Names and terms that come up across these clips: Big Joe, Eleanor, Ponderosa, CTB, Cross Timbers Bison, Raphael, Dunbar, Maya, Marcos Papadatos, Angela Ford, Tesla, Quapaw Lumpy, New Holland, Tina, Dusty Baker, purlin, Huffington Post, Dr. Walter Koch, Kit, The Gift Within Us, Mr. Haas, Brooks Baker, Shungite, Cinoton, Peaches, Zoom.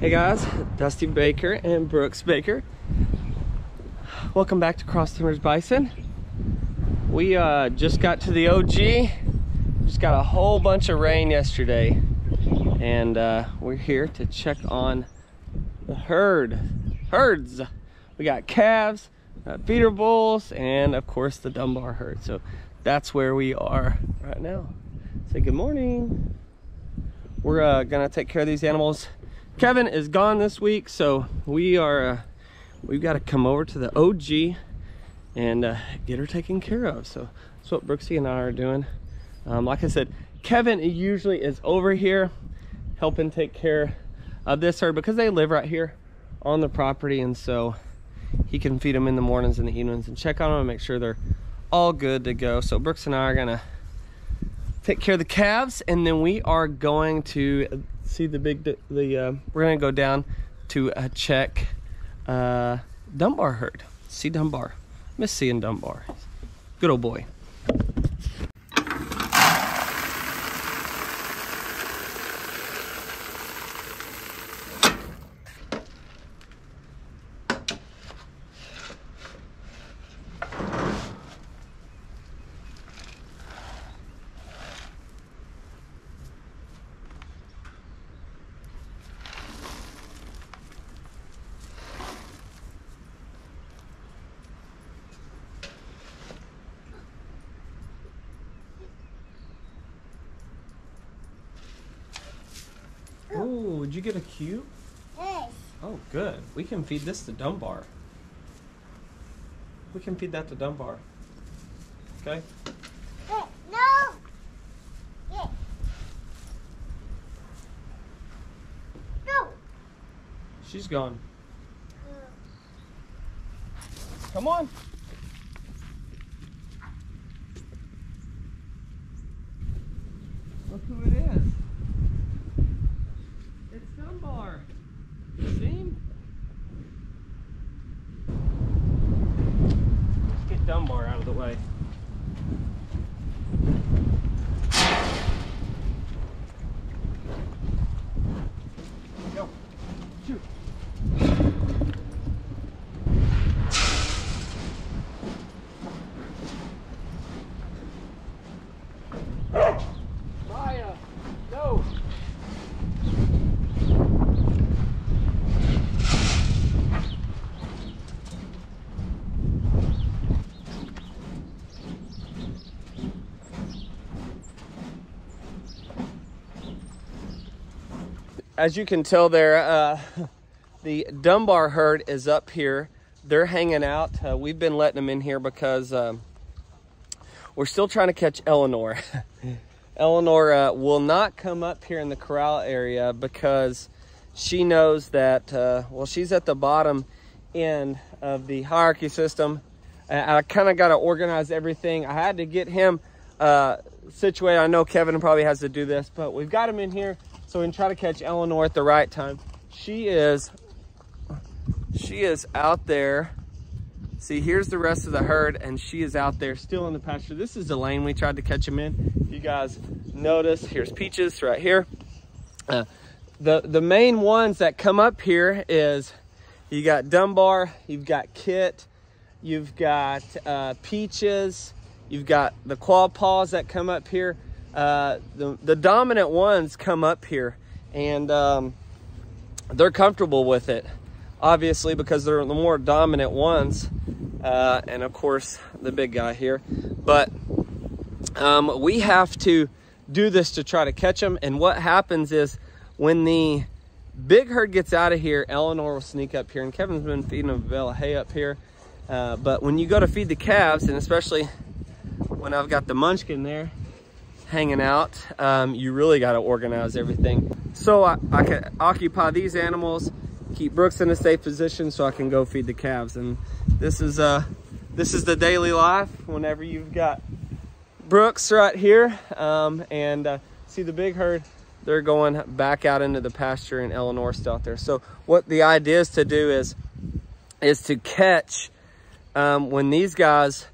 Hey guys, Dusty Baker and Brooks Baker. Welcome back to Cross Timbers Bison. We just got to the OG. Just got a whole bunch of rain yesterday. And we're here to check on the herds. We got calves, feeder bulls, and of course the Dunbar herd. So that's where we are right now. Say good morning. We're gonna take care of these animals. Kevin is gone this week, so we are we've got to come over to the OG and get her taken care of. So that's what Brooksy and I are doing. Like I said, Kevin usually is over here helping take care of this herd because they live right here on the property, and so he can feed them in the mornings and the evenings and check on them and make sure they're all good to go. So Brooks and I are gonna take care of the calves, and then we are going to see the we're gonna go down to check Dunbar herd. See Dunbar. Miss seeing Dunbar. Good old boy. Oh, did you get a cube? Yes. Oh, good. We can feed this to Dunbar. We can feed that to Dunbar. Okay? No! Yeah. No! She's gone. Come on! Look who it is. Dunbar. You see him? Let's get Dunbar out of the way. Go. Shoot. Maya, no. As you can tell there, the Dunbar herd is up here. They're hanging out. We've been letting them in here because we're still trying to catch Eleanor. Eleanor will not come up here in the corral area because she knows that, well, she's at the bottom end of the hierarchy system. I kind of got to organize everything. I had to get him situated. I know Kevin probably has to do this, but we've got him in here. So we can try to catch Eleanor at the right time. She is out there. See, here's the rest of the herd, and she is out there still in the pasture. This is the lane we tried to catch him in. If you guys notice, here's Peaches right here. The main ones that come up here is, you got Dunbar, you've got Kit, you've got Peaches, you've got the Quapaws that come up here. The dominant ones come up here, and they're comfortable with it, obviously, because they're the more dominant ones, and of course the big guy here. But we have to do this to try to catch them, and what happens is when the big herd gets out of here, Eleanor will sneak up here, and Kevin's been feeding them a bale of hay up here, but when you go to feed the calves, and especially when I've got the munchkin there hanging out, you really got to organize everything. So I can occupy these animals, keep Brooks in a safe position so I can go feed the calves. And this is the daily life whenever you've got Brooks right here. See the big herd, they're going back out into the pasture, and Eleanor's still out there. So what the idea is to do is to catch when these guys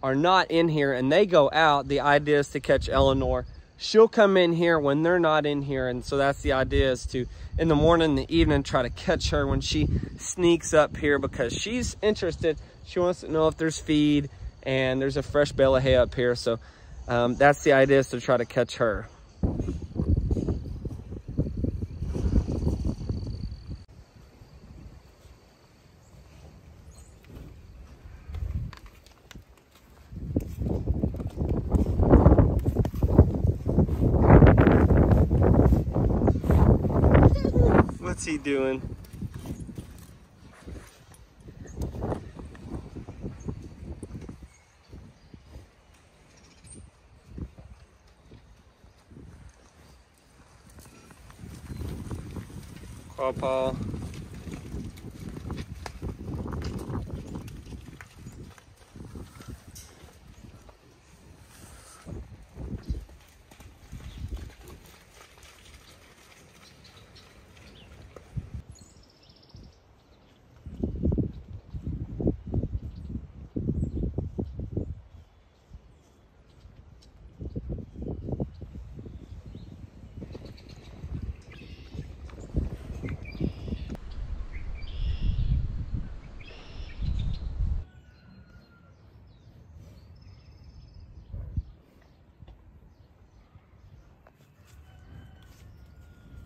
are not in here and they go out, the idea is to catch Eleanor she'll come in here when they're not in here. And so that's the idea, is to, in the morning and the evening, try to catch her when she sneaks up here, because she's interested. She wants to know if there's feed and there's a fresh bale of hay up here. So that's the idea, is to try to catch her. What's he doing? Quapaw.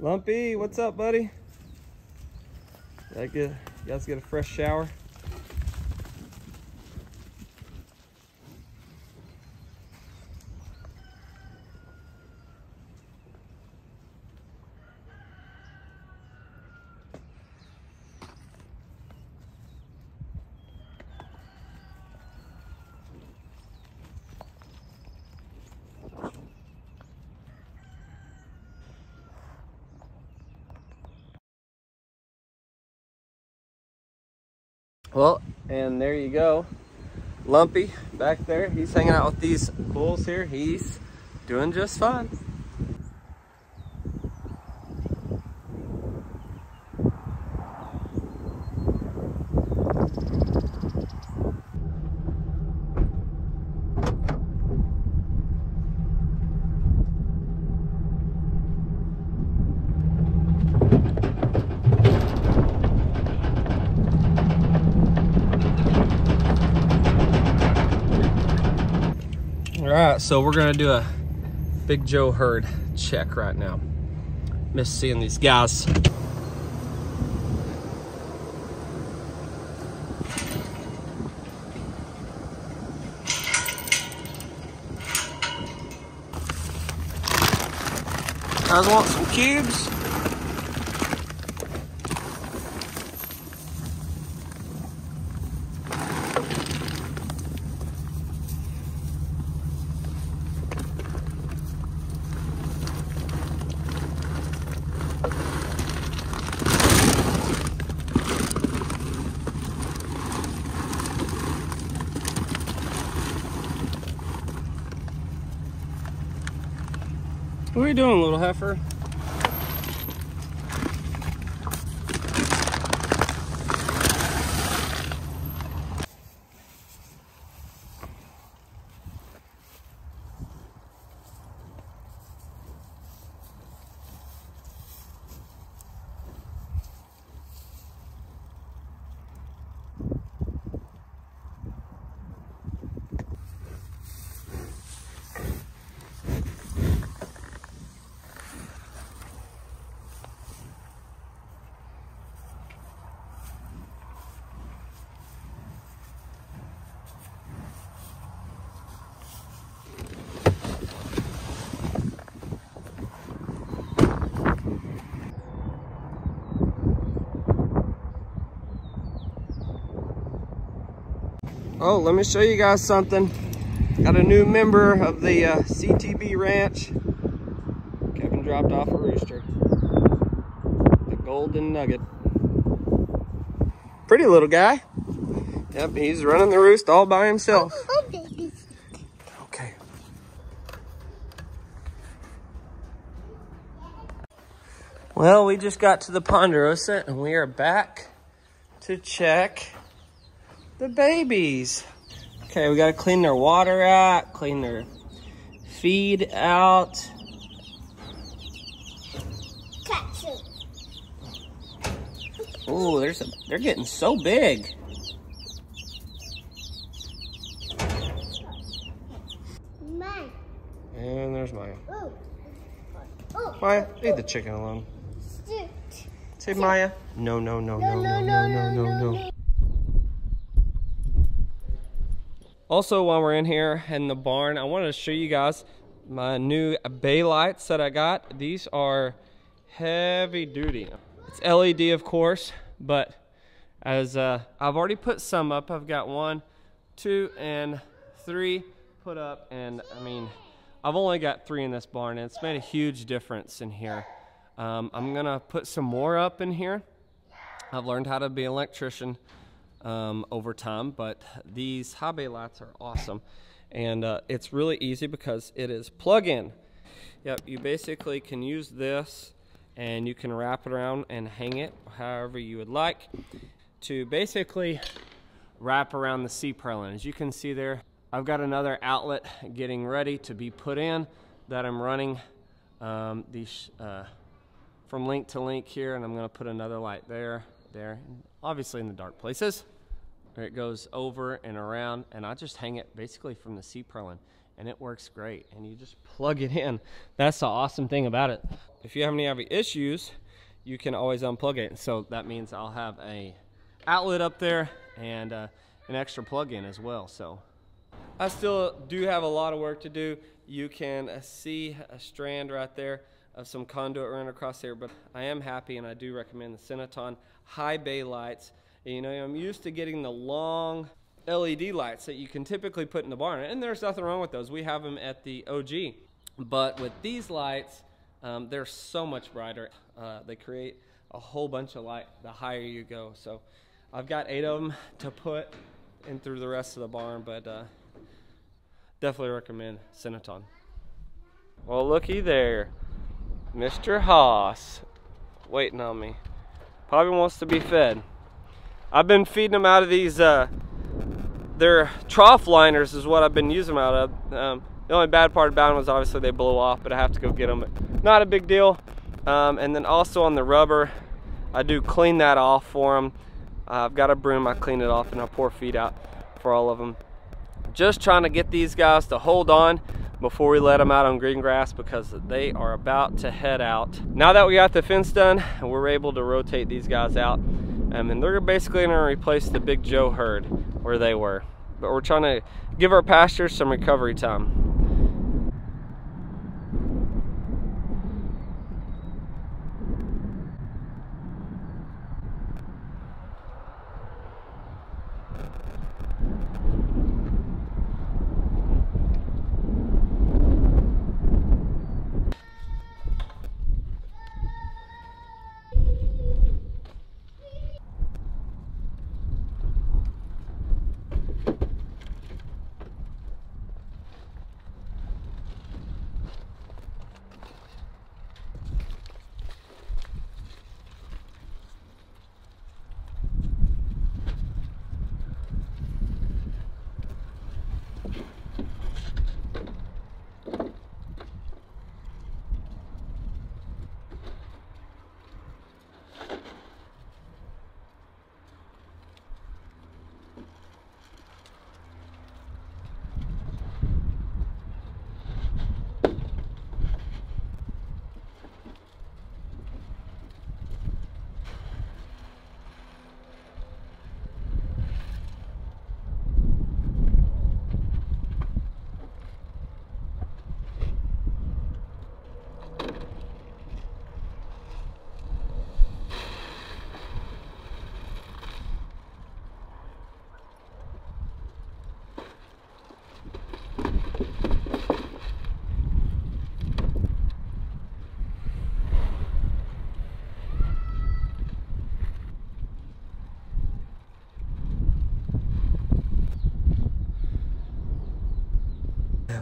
Lumpy, what's up, buddy? You guys get a fresh shower? Well, and there you go. Lumpy back there, he's hanging out with these bulls here. He's doing just fine. So we're gonna do a Big Joe herd check right now. Miss seeing these guys. Guys want some cubes? What are you doing, little heifer? Oh, let me show you guys something. Got a new member of the CTB ranch. Kevin dropped off a rooster. The golden nugget. Pretty little guy. Yep, he's running the roost all by himself. Okay. Well, we just got to the Ponderosa and we are back to check the babies. Okay, we gotta clean their water out, clean their feed out, shoot. Oh, they're getting so big. Mine. And there's Maya. Ooh. Ooh. Maya, leave the chicken alone. Shoot. Say Maya. No, no, no, no, no, no, no, no, no, no. Also, while we're in here in the barn, I wanted to show you guys my new bay lights that I got. These are heavy duty. It's LED, of course, but as I've already put some up. I've got 1, 2, and 3 put up, and I mean, I've only got 3 in this barn, and it's made a huge difference in here. I'm gonna put some more up in here. I've learned how to be an electrician over time, but these high bay lights are awesome. And it's really easy because it is plug-in. Yep, you basically can use this and you can wrap it around and hang it however you would like to basically wrap around the sea pearl. As you can see there, I've got another outlet getting ready to be put in that I'm running these from link to link here, and I'm gonna put another light there, obviously in the dark places. It goes over and around, and I just hang it basically from the sea purlin, and it works great, and you just plug it in. That's the awesome thing about it. If you have any issues, you can always unplug it. So that means I'll have a outlet up there and an extra plug-in as well. So I still do have a lot of work to do. You can see a strand right there of some conduit running across there, but I am happy, and I do recommend the Cinoton high bay lights. You know, I'm used to getting the long LED lights that you can typically put in the barn, and there's nothing wrong with those. We have them at the OG, but with these lights, they're so much brighter. They create a whole bunch of light the higher you go. So I've got 8 of them to put in through the rest of the barn, but definitely recommend Cinoton. Well, looky there. Mr. Haas waiting on me. Probably wants to be fed. I've been feeding them out of these, they're trough liners is what I've been using them out of. The only bad part about them was obviously they blow off, but I have to go get them, but not a big deal. And then also on the rubber, I do clean that off for them. I've got a broom, I clean it off, and I pour feed out for all of them. Just trying to get these guys to hold on before we let them out on green grass, because they are about to head out. Now that we got the fence done, we're able to rotate these guys out. And they're basically gonna replace the Big Joe herd where they were. But we're trying to give our pastures some recovery time.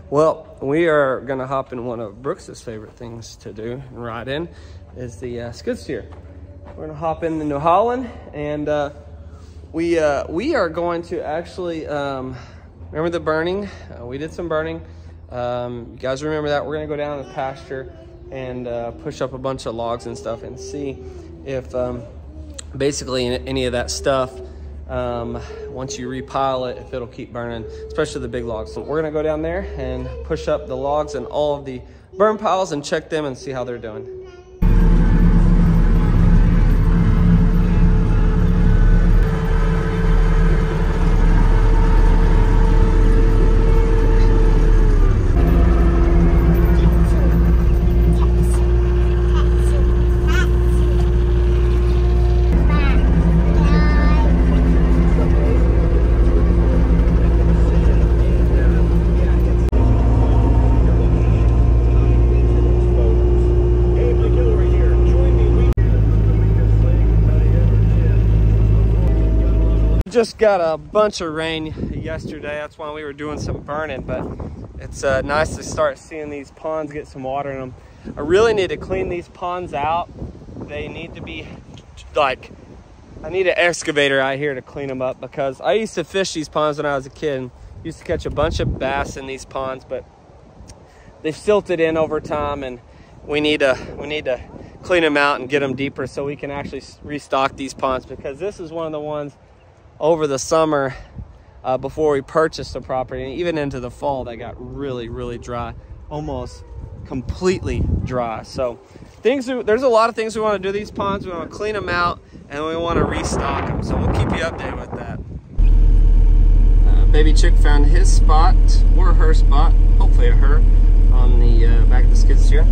Well, we are gonna hop in one of Brooks's favorite things to do and ride in is the skid steer. We're gonna hop in the New Holland, and we are going to actually, remember the burning? We did some burning. You guys remember that? We're gonna go down to the pasture and push up a bunch of logs and stuff and see if basically any of that stuff, once you repile it, if it'll keep burning, especially the big logs. So we're gonna go down there and push up the logs and all of the burn piles and check them and see how they're doing. Just got a bunch of rain yesterday. That's why we were doing some burning, but it's nice to start seeing these ponds get some water in them. I really need to clean these ponds out. They need to be like, I need an excavator out here to clean them up, because I used to fish these ponds when I was a kid and used to catch a bunch of bass in these ponds, but they've silted in over time and we need to clean them out and get them deeper so we can actually restock these ponds, because this is one of the ones over the summer before we purchased the property, and even into the fall, they got really dry, almost completely dry. So there's a lot of things we want to do these ponds. We want to clean them out and we want to restock them, so we'll keep you updated with that. Baby Chick found his spot, or her spot, hopefully a her, on the back of the skid steer.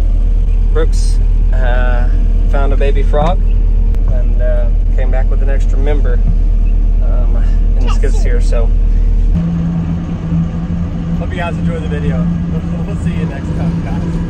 Brooks found a baby frog and came back with an extra member in the skids here. So hope you guys enjoy the video. We'll see you next time, guys.